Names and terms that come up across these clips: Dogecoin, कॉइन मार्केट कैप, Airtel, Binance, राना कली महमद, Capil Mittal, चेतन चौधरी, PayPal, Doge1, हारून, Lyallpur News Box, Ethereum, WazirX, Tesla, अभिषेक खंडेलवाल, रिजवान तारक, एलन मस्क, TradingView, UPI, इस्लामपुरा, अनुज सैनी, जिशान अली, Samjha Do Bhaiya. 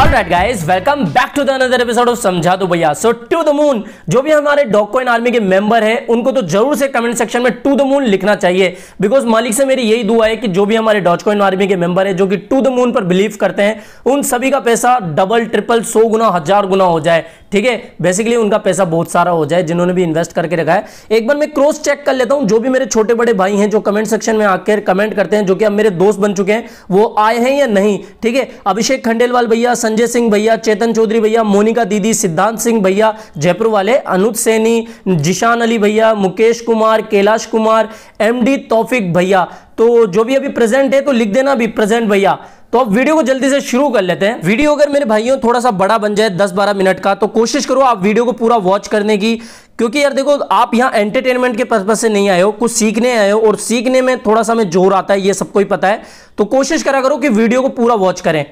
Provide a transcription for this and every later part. Alright guys, welcome back to the another episode of समझा दो भैया। सो टू द मून, जो भी हमारे डॉगकॉइन आर्मी के मेंबर हैं उनको तो जरूर से कमेंट सेक्शन में टू द मून लिखना चाहिए, बिकॉज मालिक से मेरी यही दुआ है कि जो भी हमारे डॉगकॉइन आर्मी के मेंबर हैं जो कि टू द मून पर बिलीव करते हैं उन सभी का पैसा डबल ट्रिपल 100 गुना 1000 गुना हो जाए। ठीक है, बेसिकली उनका पैसा बहुत सारा हो जाए जिन्होंने भी इन्वेस्ट करके रखा है। एक बार मैं क्रॉस चेक कर लेता हूँ जो भी मेरे छोटे बड़े भाई हैं जो कमेंट सेक्शन में आकर कमेंट करते हैं, जो कि अब मेरे दोस्त बन चुके हैं, वो आए हैं या नहीं। ठीक है, अभिषेक खंडेलवाल भैया, संजय सिंह भैया, चेतन चौधरी भैया, मोनिका दीदी, सिद्धांत सिंह भैया जयपुर वाले, अनुज सैनी, जिशान अली भैया, मुकेश कुमार, कैलाश कुमार, एमडी तौफिक भैया। तो जो भी अभी प्रेजेंट है तो लिख देना भी प्रेजेंट भैया। तो अब वीडियो को जल्दी से शुरू कर लेते हैं। वीडियो अगर मेरे भाइयों थोड़ा सा बड़ा बन जाए 10-12 मिनट का, तो कोशिश करो आप वीडियो को पूरा वॉच करने की, क्योंकि यार देखो आप यहाँ एंटरटेनमेंट के पर्पज से नहीं आए हो, कुछ सीखने आए हो, और सीखने में थोड़ा सा हमें जोर आता है, ये सबको ही पता है। तो कोशिश करा करो कि वीडियो को पूरा वॉच करें।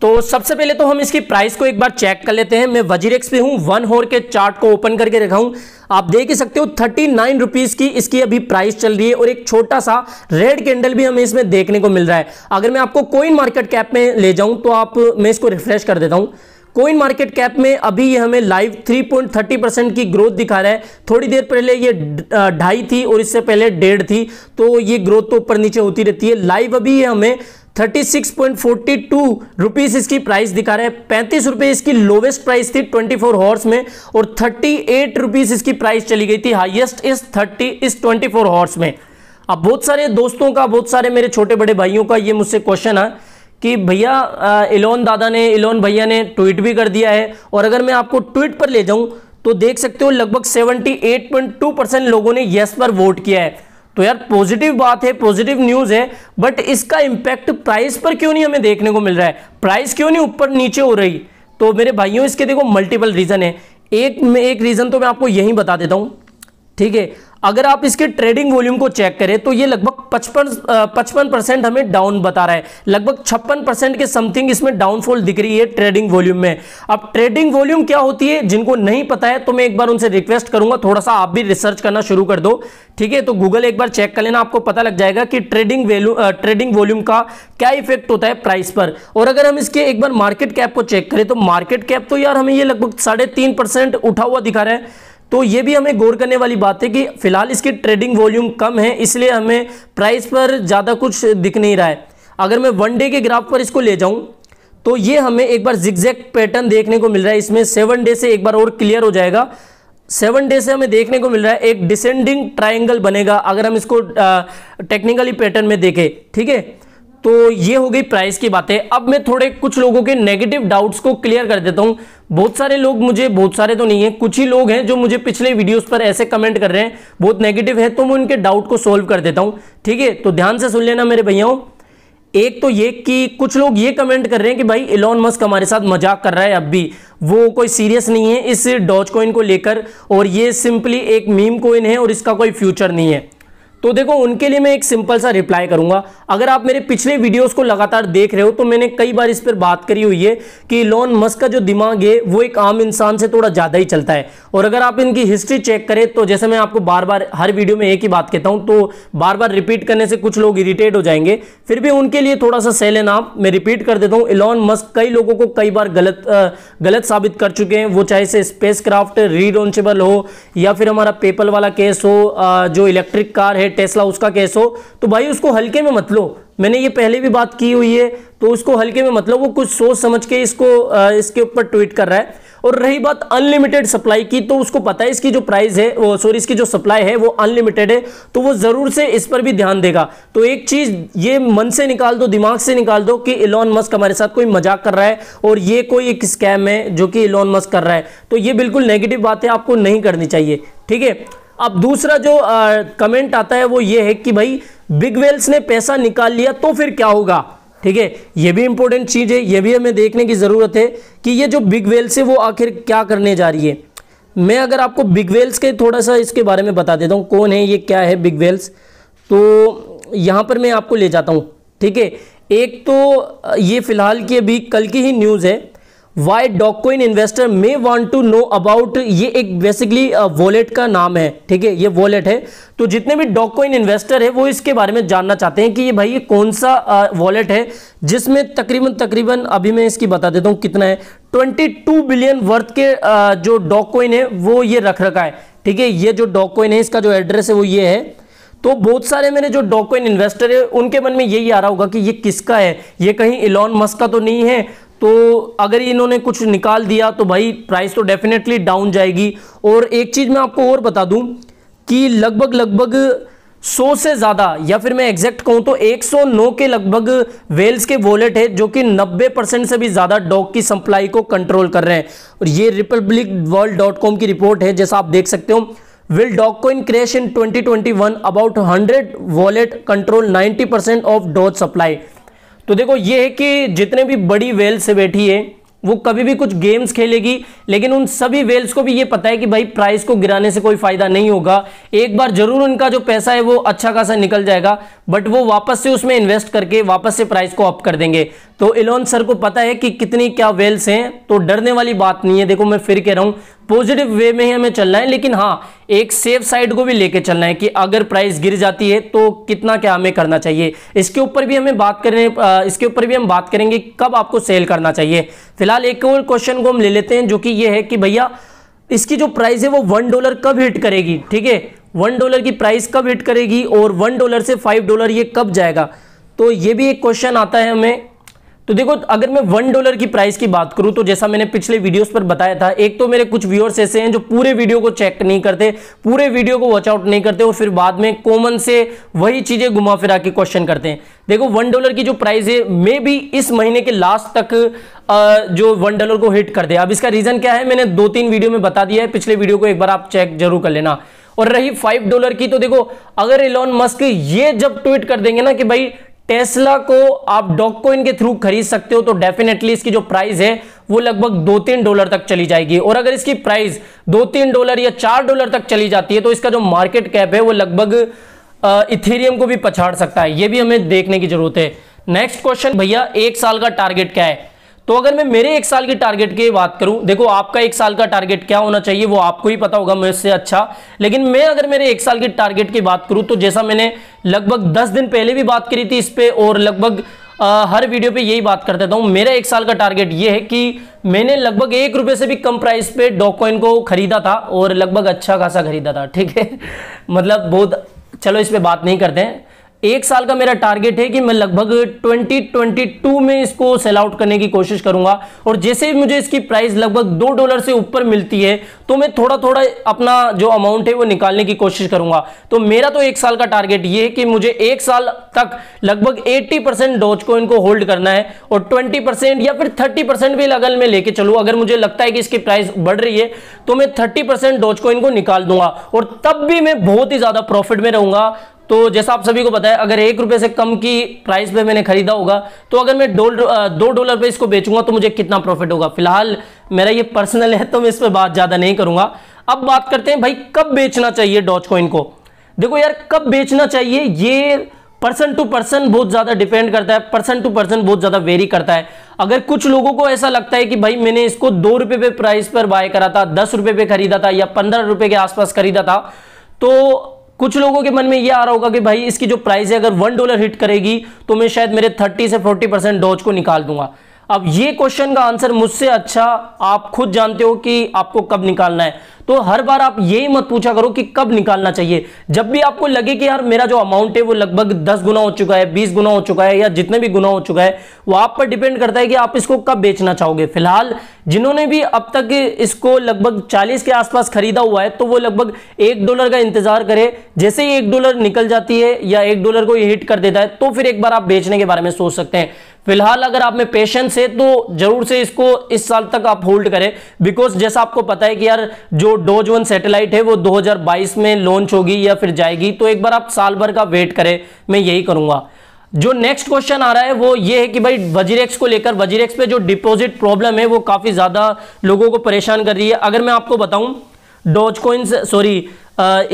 तो सबसे पहले तो हम इसकी प्राइस को एक बार चेक कर लेते हैं। मैं WazirX पे हूँ, 1 hour के चार्ट को ओपन करके रखा हूँ, आप देख ही सकते हो 39 रुपीज़ की इसकी अभी प्राइस चल रही है, और एक छोटा सा रेड कैंडल भी हमें इसमें देखने को मिल रहा है। अगर मैं आपको कॉइन मार्केट कैप में ले जाऊँ तो मैं इसको रिफ्रेश कर देता हूँ। कॉइन मार्केट कैप में अभी ये हमें लाइव 3.30% की ग्रोथ दिखा रहा है। थोड़ी देर पहले ये 2.5 थी और इससे पहले 1.5 थी, तो ये ग्रोथ तो ऊपर नीचे होती रहती है। लाइव अभी ये हमें 36.42 रुपीज़ इसकी प्राइस दिखा रहा है। 35 रुपये इसकी लोवेस्ट प्राइस थी 24 हॉर्स में, और 38 रुपीज़ इसकी प्राइस चली गई थी हाईएस्ट इस 24 हॉर्स में। अब बहुत सारे दोस्तों का, बहुत सारे मेरे छोटे बड़े भाइयों का ये मुझसे क्वेश्चन है कि भैया इलोन भैया ने ट्वीट भी कर दिया है, और अगर मैं आपको ट्वीट पर ले जाऊं तो देख सकते हो लगभग 78.2% लोगों ने येस पर वोट किया है। तो यार पॉजिटिव बात है, पॉजिटिव न्यूज़ है, बट इसका इम्पैक्ट प्राइस पर क्यों नहीं हमें देखने को मिल रहा है, प्राइस क्यों नहीं ऊपर नीचे हो रही। तो मेरे भाइयों इसके देखो मल्टीपल रीज़न है। एक रीज़न तो मैं आपको यहीं बता देता हूँ। ठीक है, अगर आप इसके ट्रेडिंग वॉल्यूम को चेक करें तो ये लगभग 55% हमें डाउन बता रहा है, लगभग 56% के समथिंग इसमें डाउनफॉल दिख रही है ट्रेडिंग वॉल्यूम में। अब ट्रेडिंग वॉल्यूम क्या होती है, जिनको नहीं पता है तो मैं एक बार उनसे रिक्वेस्ट करूंगा थोड़ा सा आप भी रिसर्च करना शुरू कर दो। ठीक है, तो गूगल एक बार चेक कर लेना, आपको पता लग जाएगा कि ट्रेडिंग वॉल्यूम का क्या इफेक्ट होता है प्राइस पर। और अगर हम इसके एक बार मार्केट कैप को चेक करें तो मार्केट कैप तो यार हमें ये लगभग 3.5% उठा हुआ दिखा रहा है। तो ये भी हमें गौर करने वाली बात है कि फिलहाल इसकी ट्रेडिंग वॉल्यूम कम है, इसलिए हमें प्राइस पर ज़्यादा कुछ दिख नहीं रहा है। अगर मैं वन डे के ग्राफ पर इसको ले जाऊं तो ये हमें एक बार जिगजैग पैटर्न देखने को मिल रहा है। इसमें 7 डे से एक बार और क्लियर हो जाएगा। 7 डे से हमें देखने को मिल रहा है एक डिसेंडिंग ट्राइंगल बनेगा अगर हम इसको टेक्निकली पैटर्न में देखें। ठीक है, तो ये हो गई प्राइस की बातें। अब मैं थोड़े कुछ लोगों के नेगेटिव डाउट्स को क्लियर कर देता हूँ। बहुत सारे लोग मुझे, बहुत सारे तो नहीं है, कुछ ही लोग हैं जो मुझे पिछले वीडियोस पर ऐसे कमेंट कर रहे हैं बहुत नेगेटिव है, तो मैं उनके डाउट को सोल्व कर देता हूँ। ठीक है, तो ध्यान से सुन लेना मेरे भैयाओं। एक तो ये कि कुछ लोग ये कमेंट कर रहे हैं कि भाई एलन मस्क हमारे साथ मजाक कर रहा है, अब भी वो कोई सीरियस नहीं है इस डॉजकॉइन को लेकर, और ये सिंपली एक मीम कॉइन है और इसका कोई फ्यूचर नहीं है। तो देखो उनके लिए मैं एक सिंपल सा रिप्लाई करूंगा। अगर आप मेरे पिछले वीडियोस को लगातार देख रहे हो तो मैंने कई बार इस पर बात करी हुई है कि एलन मस्क का जो दिमाग है वो एक आम इंसान से थोड़ा ज़्यादा ही चलता है। और अगर आप इनकी हिस्ट्री चेक करें तो जैसे मैं आपको बार बार हर वीडियो में एक ही बात कहता हूँ, तो बार बार रिपीट करने से कुछ लोग इरिटेट हो जाएंगे, फिर भी उनके लिए थोड़ा सा सह लेना आप। मैं रिपीट कर देता हूँ, एलन मस्क कई लोगों को कई बार गलत साबित कर चुके हैं, वो चाहे से स्पेसक्राफ्ट रिलॉन्चेबल हो या फिर हमारा पेपल वाला केस हो, जो इलेक्ट्रिक कार है टेस्ला उसका केस हो। तो भाई उसको हल्के में मत लो, मैंने ये पहले भी बात की हुई है, तो उसको हल्के में मतलब वो कुछ सोच समझ के इसके ऊपर ट्वीट कर रहा है। और रही बात अनलिमिटेड सप्लाई की, तो उसको पता है इसकी जो प्राइस है इसकी जो सप्लाई है वो अनलिमिटेड है, तो वो ज़रूर से इस पर भी ध्यान देगा। तो एक चीज़ ये मन से निकाल दो, दिमाग से निकाल दो कि एलन मस्क हमारे साथ कोई मजाक कर रहा है और ये कोई एक स्कैम है जो कि एलन मस्क कर रहा है, तो ये बिल्कुल नेगेटिव बात है, आपको नहीं करनी चाहिए। ठीक है, अब दूसरा जो कमेंट आता है वो ये है कि भाई बिग वेल्स ने पैसा निकाल लिया तो फिर क्या होगा। ठीक है, ये भी इंपॉर्टेंट चीज़ है, ये भी हमें देखने की ज़रूरत है कि ये जो बिग वेल्स है वो आखिर क्या करने जा रही है। मैं अगर आपको बिग वेल्स के थोड़ा सा इसके बारे में बता देता हूँ कौन है, ये क्या है बिग वेल्स, तो यहाँ पर मैं आपको ले जाता हूँ। ठीक है, एक तो ये फ़िलहाल की अभी कल की ही न्यूज़ है, why Dogecoin investor may want to know about, ये एक बेसिकली वॉलेट का नाम है, ठीक है, ये वॉलेट है। तो जितने भी डॉगकॉइन इन्वेस्टर है वो इसके बारे में जानना चाहते हैं कि ये भाई ये कौन सा वॉलेट है जिसमें तकरीबन अभी मैं इसकी बता देता हूँ कितना है, 22 बिलियन वर्थ के जो डॉगकॉइन है वो ये रख रखा है, ठीक है। ये जो डॉगकॉइन है इसका जो एड्रेस है वो ये है। तो बहुत सारे मेरे जो डॉगकॉइन इन्वेस्टर है उनके मन में यही आ रहा होगा कि ये किसका है, ये कहीं एलन मस्क का तो नहीं है। तो अगर इन्होंने कुछ निकाल दिया तो भाई प्राइस तो डेफिनेटली डाउन जाएगी। और एक चीज़ मैं आपको और बता दूं कि लगभग 100 से ज़्यादा, या फिर मैं एग्जैक्ट कहूं तो 109 के लगभग वेल्स के वॉलेट है जो कि 90% से भी ज़्यादा डॉग की सप्लाई को कंट्रोल कर रहे हैं। और ये republicworld.com की रिपोर्ट है, जैसा आप देख सकते हो। Will Dogecoin crash in 2021? About 100 wallet control 90% of Doge supply. तो देखो ये है कि जितने भी बड़ी वेल्स से बैठी है वो कभी भी कुछ गेम्स खेलेगी, लेकिन उन सभी वेल्स को भी ये पता है कि भाई प्राइस को गिराने से कोई फायदा नहीं होगा। एक बार जरूर उनका जो पैसा है वो अच्छा खासा निकल जाएगा, बट वो वापस से उसमें इन्वेस्ट करके वापस से प्राइस को अप कर देंगे। तो एलन सर को पता है कि कितनी क्या वेल्स हैं, तो डरने वाली बात नहीं है। देखो मैं फिर कह रहा हूँ, पॉजिटिव वे में ही हमें चलना है, लेकिन हाँ एक सेफ साइड को भी लेके चलना है कि अगर प्राइस गिर जाती है तो कितना क्या हमें करना चाहिए। इसके ऊपर भी हम बात करेंगे कब आपको सेल करना चाहिए। फिलहाल एक और क्वेश्चन को हम ले लेते हैं, जो कि ये है कि भैया इसकी जो प्राइस है वो $1 कब हिट करेगी, ठीक है, $1 की प्राइस कब हिट करेगी और $1 से $5 ये कब जाएगा। तो ये भी एक क्वेश्चन आता है हमें। तो देखो अगर मैं $1 की प्राइस की बात करूं तो जैसा मैंने पिछले वीडियोस पर बताया था, एक तो मेरे कुछ व्यूअर्स ऐसे हैं जो पूरे वीडियो को चेक नहीं करते, पूरे वीडियो को वॉच आउट नहीं करते और फिर बाद में कॉमन से वही चीज़ें घुमा फिरा के क्वेश्चन करते हैं। देखो $1 की जो प्राइस है मे भी इस महीने के लास्ट तक जो $1 को हिट कर दे। अब इसका रीज़न क्या है मैंने 2-3 वीडियो में बता दिया है, पिछले वीडियो को एक बार आप चेक जरूर कर लेना। और रही $5 की, तो देखो अगर एलन मस्क ये जब ट्वीट कर देंगे ना कि भाई टेस्ला को आप डॉगकॉइन के थ्रू खरीद सकते हो, तो डेफिनेटली इसकी जो प्राइस है वो लगभग $2-3 तक चली जाएगी। और अगर इसकी प्राइस $2-3 या $4 तक चली जाती है तो इसका जो मार्केट कैप है वो लगभग इथेरियम को भी पछाड़ सकता है। ये भी हमें देखने की जरूरत है। नेक्स्ट क्वेश्चन भैया 1 साल का टारगेट क्या है। तो अगर मैं मेरे 1 साल की टारगेट की बात करूं, देखो आपका 1 साल का टारगेट क्या होना चाहिए वो आपको ही पता होगा मुझसे अच्छा, लेकिन मैं अगर मेरे 1 साल की टारगेट की बात करूं तो जैसा मैंने लगभग 10 दिन पहले भी बात करी थी इस पे और लगभग हर वीडियो पे यही बात करता था। मेरा 1 साल का टारगेट ये है कि मैंने लगभग ₹1 से भी कम प्राइस पे डॉगकॉइन को खरीदा था और लगभग अच्छा खासा खरीदा था, ठीक है, मतलब बहुत, चलो इस पर बात नहीं करते हैं। 1 साल का मेरा टारगेट है कि मैं लगभग 2022 में इसको सेल आउट करने की कोशिश करूंगा। और जैसे ही मुझे इसकी प्राइस लगभग $2 से ऊपर मिलती है तो मैं थोड़ा थोड़ा अपना जो अमाउंट है वो निकालने की कोशिश करूंगा। तो मेरा तो 1 साल का टारगेट ये है कि मुझे 1 साल तक लगभग 80% डॉजकॉइन को होल्ड करना है और 20% या फिर 30% भी अगर मैं लेके चलूँ, अगर मुझे लगता है कि इसकी प्राइस बढ़ रही है तो मैं 30% डॉजकॉइन को निकाल दूंगा और तब भी मैं बहुत ही ज़्यादा प्रॉफिट में रहूँगा। तो जैसा आप सभी को पता है अगर ₹1 से कम की प्राइस पे मैंने खरीदा होगा तो अगर मैं $2 पे इसको बेचूंगा तो मुझे कितना प्रॉफिट होगा। फिलहाल मेरा ये पर्सनल है तो मैं इस पर बात ज़्यादा नहीं करूंगा। अब बात करते हैं भाई कब बेचना चाहिए डॉजकॉइन को। देखो यार कब बेचना चाहिए ये पर्सन टू पर्सन बहुत ज़्यादा डिपेंड करता है, पर्सन टू पर्सन बहुत ज़्यादा वेरी करता है। अगर कुछ लोगों को ऐसा लगता है कि भाई मैंने इसको ₹2 पे प्राइस पर बाय करा था, ₹10 पे खरीदा था या ₹15 के आसपास खरीदा था, तो कुछ लोगों के मन में यह आ रहा होगा कि भाई इसकी जो प्राइस है अगर $1 हिट करेगी तो मैं शायद मेरे 30 से 40% डॉज को निकाल दूंगा। अब ये क्वेश्चन का आंसर मुझसे अच्छा आप खुद जानते हो कि आपको कब निकालना है। तो हर बार आप यही मत पूछा करो कि कब निकालना चाहिए। जब भी आपको लगे कि यार मेरा जो अमाउंट है वो लगभग 10 गुना हो चुका है, 20 गुना हो चुका है या जितने भी गुना हो चुका है, वो आप पर डिपेंड करता है कि आप इसको कब बेचना चाहोगे। फिलहाल जिन्होंने भी अब तक इसको लगभग 40 के आसपास खरीदा हुआ है तो वो लगभग $1 का इंतजार करे। जैसे ही $1 निकल जाती है या $1 को ये हिट कर देता है तो फिर एक बार आप बेचने के बारे में सोच सकते हैं। फिलहाल अगर आप में पेशेंस है तो जरूर से इसको इस साल तक आप होल्ड करें, बिकॉज जैसा आपको पता है कि यार जो Doge1 सैटेलाइट है वो 2022 में लॉन्च होगी या फिर जाएगी, तो एक बार आप साल भर का वेट करें, मैं यही करूंगा। जो नेक्स्ट क्वेश्चन आ रहा है वो ये है कि भाई WazirX को लेकर, WazirX पे जो डिपॉजिट प्रॉब्लम है वो काफ़ी ज़्यादा लोगों को परेशान कर रही है। अगर मैं आपको बताऊं डॉजकॉइन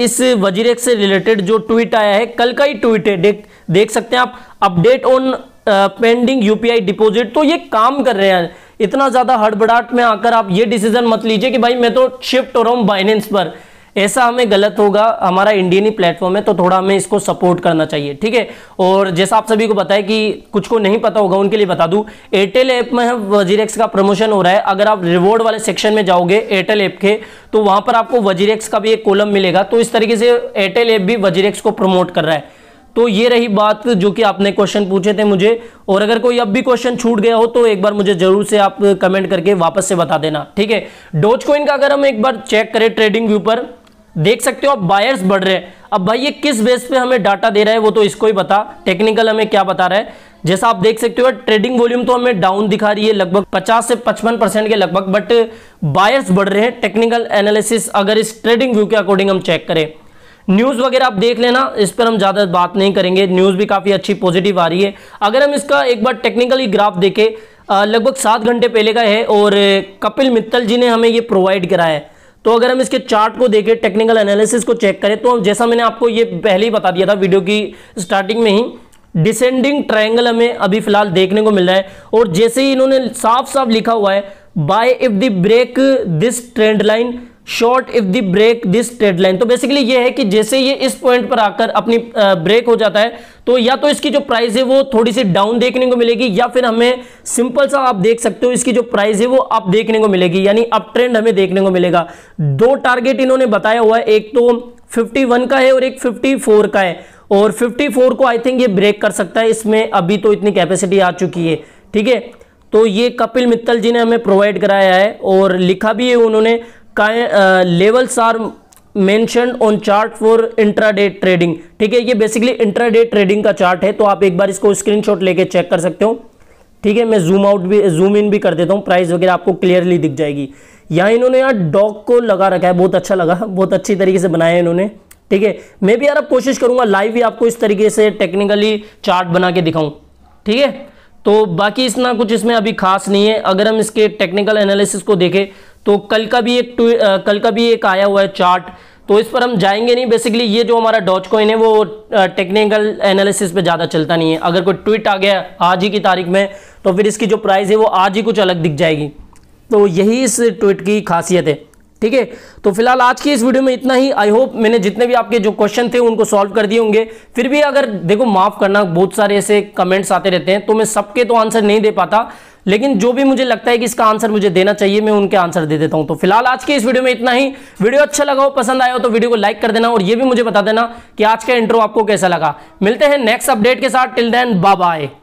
इस WazirX से रिलेटेड जो ट्वीट आया है, कल का ही ट्वीट है, देख सकते हैं आप, update on pending UPI deposit. तो ये काम कर रहे हैं इतना ज्यादा हड़बड़ाहट में आकर आप ये डिसीजन मत लीजिए कि भाई मैं तो शिफ्ट हो रहा हूँ बाइनेंस पर, ऐसा हमें गलत होगा। हमारा इंडियन ही प्लेटफॉर्म है तो थोड़ा हमें इसको सपोर्ट करना चाहिए, ठीक है। और जैसा आप सभी को पता है कि कुछ को नहीं पता होगा उनके लिए बता दूं, एयरटेल ऐप में WazirX का प्रमोशन हो रहा है। अगर आप रिवॉर्ड वाले सेक्शन में जाओगे एयरटेल ऐप के तो वहां पर आपको WazirX का भी एक कॉलम मिलेगा। तो इस तरीके से एयरटेल ऐप भी WazirX को प्रमोट कर रहा है। तो ये रही बात जो कि आपने क्वेश्चन पूछे थे मुझे, और अगर कोई अब भी क्वेश्चन छूट गया हो तो एक बार मुझे जरूर से आप कमेंट करके वापस से बता देना, ठीक है। डोजकॉइन का अगर हम एक बार चेक करें ट्रेडिंग व्यू पर, देख सकते हो आप बायर्स बढ़ रहे हैं। अब भाई ये किस बेस पे हमें डाटा दे रहा है वो तो इसको ही बता, टेक्निकल हमें क्या बता रहा है। जैसा आप देख सकते हो ट्रेडिंग वॉल्यूम तो हमें डाउन दिखा रही है लगभग 50 से 55% के लगभग, बट बायर्स बढ़ रहे हैं। टेक्निकल एनालिसिस अगर इस ट्रेडिंग व्यू के अकॉर्डिंग हम चेक करें, न्यूज वगैरह आप देख लेना, इस पर हम ज्यादा बात नहीं करेंगे, न्यूज भी काफी अच्छी पॉजिटिव आ रही है। अगर हम इसका एक बार टेक्निकली ग्राफ देखें, लगभग 7 घंटे पहले का है और कपिल मित्तल जी ने हमें ये प्रोवाइड कराया है। तो अगर हम इसके चार्ट को देखें, टेक्निकल एनालिसिस को चेक करें, तो जैसा मैंने आपको ये पहले ही बता दिया था वीडियो की स्टार्टिंग में ही, डिसेंडिंग ट्रायंगल हमें अभी फिलहाल देखने को मिल रहा है। और जैसे ही इन्होंने साफ साफ लिखा हुआ है, buy if the break this trend line, short if the break this trade line. तो बेसिकली ये है कि जैसे ये इस पॉइंट पर आकर अपनी ब्रेक हो जाता है तो या तो इसकी जो प्राइस है वो थोड़ी सी डाउन देखने को मिलेगी, या फिर हमें सिंपल सा आप देख सकते हो इसकी जो प्राइस है वो अप देखने को मिलेगी, यानी अप ट्रेंड हमें देखने को मिलेगा। दो टारगेट इन्होंने बताया हुआ है, एक तो 51 का है और एक 54 का है, और 54 को आई थिंक ये ब्रेक कर सकता है, इसमें अभी तो इतनी कैपेसिटी आ चुकी है, ठीक है। तो ये कपिल मित्तल जी ने हमें प्रोवाइड कराया है और लिखा भी है उन्होंने, levels are mentioned on chart for intraday trading, ठीक है। ये बेसिकली इंट्राडे ट्रेडिंग का चार्ट है, तो आप एक बार इसको स्क्रीनशॉट लेके चेक कर सकते हो, ठीक है। मैं जूम इन भी कर देता हूँ, प्राइस वगैरह आपको क्लियरली दिख जाएगी। यहाँ इन्होंने यार डॉग को लगा रखा है, बहुत अच्छा लगा, बहुत अच्छी तरीके से बनाया है इन्होंने, ठीक है। मैं भी यार अब कोशिश करूंगा लाइव ही आपको इस तरीके से टेक्निकली चार्ट बना के दिखाऊँ, ठीक है। तो बाकी इतना कुछ इसमें अभी खास नहीं है। अगर हम इसके टेक्निकल एनालिसिस को देखें तो कल का भी एक आया हुआ है चार्ट, तो इस पर हम जाएंगे नहीं। बेसिकली ये जो हमारा डॉजकॉइन है वो टेक्निकल एनालिसिस पे ज़्यादा चलता नहीं है। अगर कोई ट्वीट आ गया आज ही की तारीख में तो फिर इसकी जो प्राइस है वो आज ही कुछ अलग दिख जाएगी, तो यही इस ट्वीट की खासियत है, ठीक है। तो फिलहाल आज की इस वीडियो में इतना ही। आई होप मैंने जितने भी आपके जो क्वेश्चन थे उनको सॉल्व कर दिए होंगे। फिर भी अगर देखो माफ़ करना, बहुत सारे ऐसे कमेंट्स आते रहते हैं तो मैं सबके तो आंसर नहीं दे पाता, लेकिन जो भी मुझे लगता है कि इसका आंसर मुझे देना चाहिए मैं उनके आंसर दे देता हूं। तो फिलहाल आज की इस वीडियो में इतना ही। वीडियो अच्छा लगा हो, पसंद आया हो तो वीडियो को लाइक कर देना और ये भी मुझे बता देना कि आज का इंट्रो आपको कैसा लगा। मिलते हैं नेक्स्ट अपडेट के साथ, टिल देन बाय बाय।